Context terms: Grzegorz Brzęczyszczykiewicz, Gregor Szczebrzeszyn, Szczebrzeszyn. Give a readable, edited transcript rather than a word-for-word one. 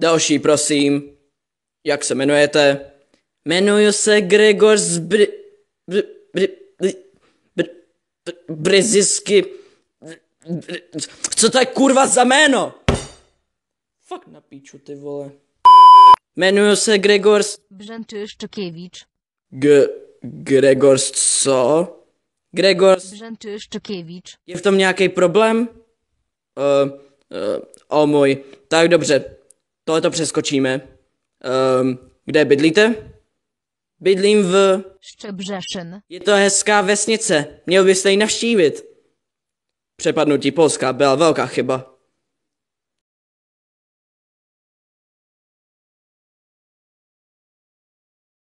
Další, prosím. Jak se jmenujete? Jmenuji se Gregor z Brzysky. Co to je kurva za jméno? Fakt na píču, ty vole. Jmenuji se Gregor z Brzęczyszczykiewicz. Gregor z co? Gregor Szczebrzeszyn. Je v tom nějaký problém? O můj. Tak dobře. Tohle to přeskočíme. Kde bydlíte? Bydlím v Szczebrzeszyn. Je to hezká vesnice. Měl byste ji navštívit. Přepadnutí Polska byla velká chyba.